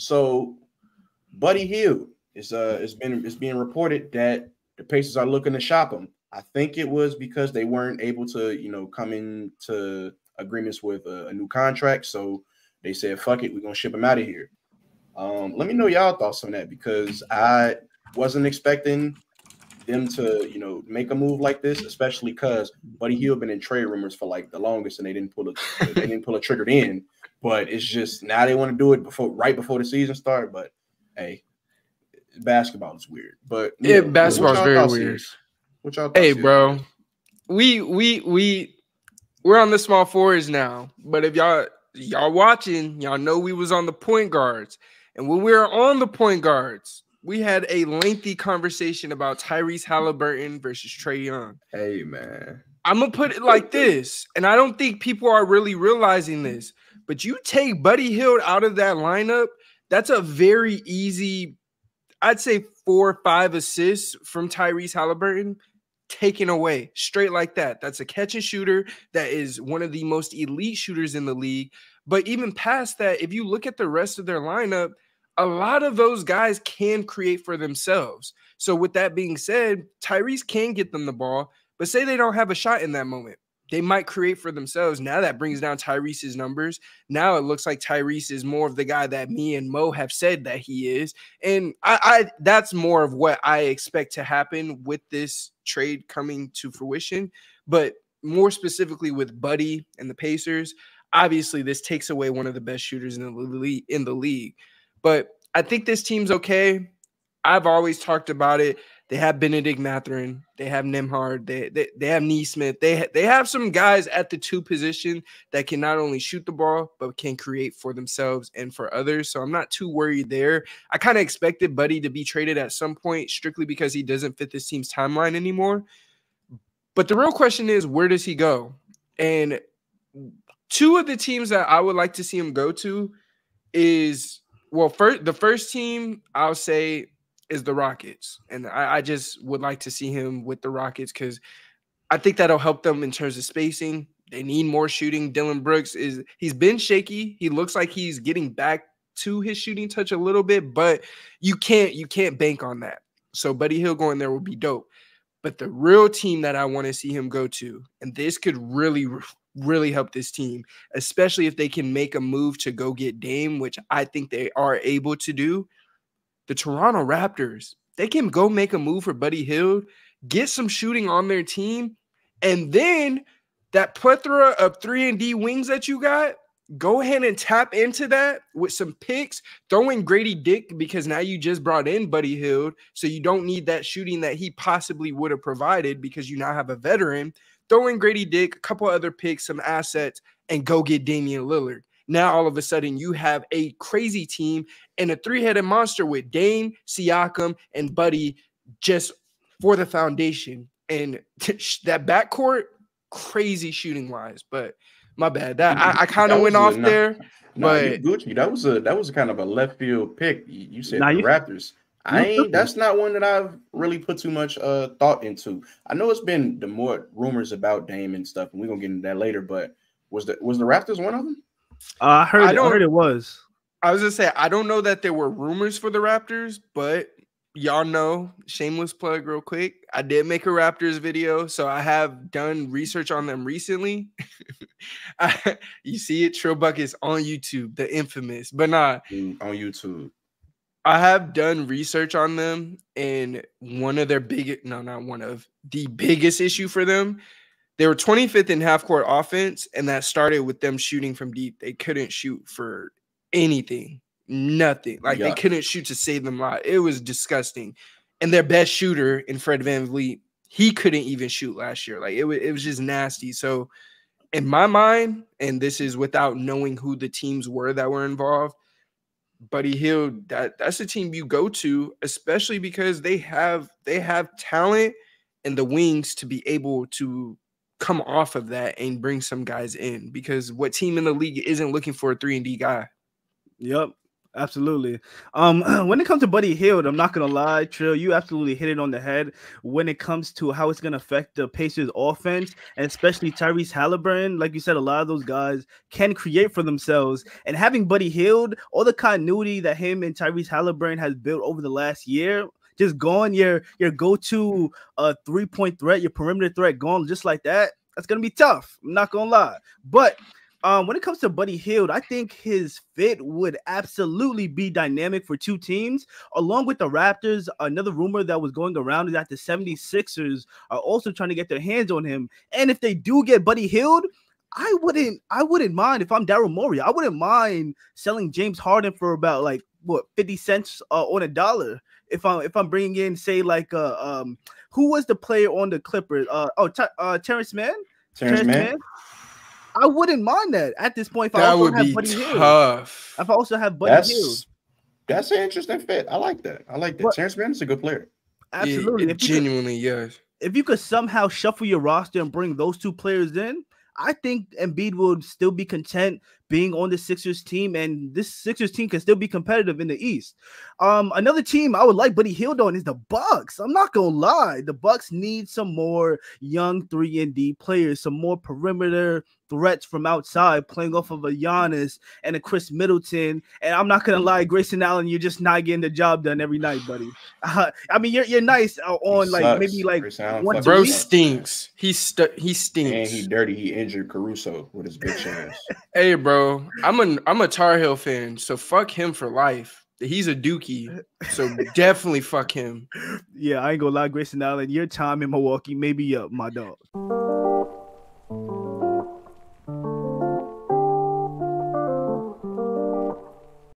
So Buddy Hield it's being reported that the Pacers are looking to shop him. I think it was because they weren't able to, you know, come into agreements with a new contract. So they said, fuck it, we're going to ship him out of here. Let me know y'all thoughts on that, because I wasn't expecting them to, you know, make a move like this, especially because Buddy Hield been in trade rumors for like the longest, and they didn't pull a trigger in. But it's just now they want to do it right before the season starts. But hey, basketball is weird. But yeah, basketball is very weird. What y'all? Hey, bro, we're on the small forwards now. But if y'all watching, y'all know we was on the point guards, and when we were on the point guards, we had a lengthy conversation about Tyrese Halliburton versus Trae Young. Hey, man. I'm going to put it like this, and I don't think people are really realizing this, but you take Buddy Hield out of that lineup, that's a very easy, I'd say 4 or 5 assists from Tyrese Halliburton taken away straight like that. That's a catch and shooter that is one of the most elite shooters in the league. But even past that, if you look at the rest of their lineup, a lot of those guys can create for themselves. So with that being said, Tyrese can get them the ball, but say they don't have a shot in that moment. They might create for themselves. Now that brings down Tyrese's numbers. Now it looks like Tyrese is more of the guy that me and Mo have said that he is. And I that's more of what I expect to happen with this trade coming to fruition. But more specifically with Buddy and the Pacers, obviously this takes away one of the best shooters in the league. But I think this team's okay. I've always talked about it. They have Bennedict Mathurin. They have Nimhard. They have Neesmith. They have some guys at the 2 position that can not only shoot the ball, but can create for themselves and for others. So I'm not too worried there. I kind of expected Buddy to be traded at some point strictly because he doesn't fit this team's timeline anymore. But the real question is, where does he go? And 2 of the teams that I would like to see him go to is – well, the first team I'll say is the Rockets. And I just would like to see him with the Rockets because I think that'll help them in terms of spacing. They need more shooting. Dylan Brooks, he's been shaky. He looks like he's getting back to his shooting touch a little bit, but you can't bank on that. So Buddy Hield going there will be dope. But the real team that I want to see him go to, and this could really help this team, especially if they can make a move to go get Dame, which I think they are able to do. The Toronto Raptors, they can go make a move for Buddy Hield, get some shooting on their team, and then that plethora of 3-and-D wings that you got, go ahead and tap into that with some picks. Throw in Grady Dick because now you just brought in Buddy Hield, so you don't need that shooting that he possibly would have provided because you now have a veteran. Throw in Grady Dick, a couple other picks, some assets, and go get Damian Lillard. Now, all of a sudden, you have a crazy team and a 3-headed monster with Dame, Siakam, and Buddy just for the foundation. And that backcourt, crazy shooting-wise. But my bad. I kind of went off there. But Gucci, that was kind of a left-field pick. You said the Raptors. That's not one that I've really put too much thought into. I know it's been the more rumors about Dame and stuff, and we're gonna get into that later. But was the Raptors one of them? I heard it was. I was gonna say I don't know that there were rumors for the Raptors, but y'all know, shameless plug real quick. I did make a Raptors video, so I have done research on them recently. You see it, Trill Buckets on YouTube, the infamous, but not on YouTube. I have done research on them, and one of their biggest, no, not one of the biggest issue for them, they were 25th in half-court offense, and that started with them shooting from deep. They couldn't shoot for anything, nothing. Like, They couldn't shoot to save them life. It was disgusting. And their best shooter in Fred VanVleet, he couldn't even shoot last year. Like, it was just nasty. So, in my mind, and this is without knowing who the teams were that were involved, Buddy Hield, that's the team you go to, especially because they have talent and the wings to be able to come off of that and bring some guys in. Because what team in the league isn't looking for a 3-and-D guy? Yep. Absolutely. When it comes to Buddy Hield, I'm not going to lie, Trill, you absolutely hit it on the head when it comes to how it's going to affect the Pacers offense, and especially Tyrese Halliburton. Like you said, a lot of those guys can create for themselves. And having Buddy Hield, all the continuity that him and Tyrese Halliburton has built over the last year, just gone, your go-to three-point threat, your perimeter threat gone just like that, that's going to be tough. I'm not going to lie. But when it comes to Buddy Hield, I think his fit would absolutely be dynamic for two teams. Along with the Raptors, another rumor that was going around is that the 76ers are also trying to get their hands on him. And if they do get Buddy Hield, I wouldn't mind, if I'm Daryl Morey, I wouldn't mind selling James Harden for about, like, what, 50 cents on a dollar. If I'm bringing in, say, like, who was the player on the Clippers? Terrence Mann? Terrence Mann? I wouldn't mind that at this point. If I also have Buddy Hield, that's an interesting fit. I like that. But Terrence Mann is a good player. Absolutely, yeah, if you could somehow shuffle your roster and bring those two players in, I think Embiid would still be content being on the Sixers team, and this Sixers team can still be competitive in the East. Another team I would like Buddy Hield on is the Bucks. I'm not going to lie. The Bucks need some more young 3-and-D players, some more perimeter threats from outside, playing off of a Giannis and a Chris Middleton. And I'm not going to lie, Grayson Allen, you're just not getting the job done every night, buddy. I mean, you're nice on, he like sucks. Maybe like one. Bro stinks. He stinks. And he dirty. He injured Caruso with his bitch ass. Hey, bro, I'm a Tar Heel fan, so fuck him for life. He's a dookie, so definitely fuck him. Yeah, I ain't gonna lie, Grayson Allen, your time in Milwaukee may be up, my dog.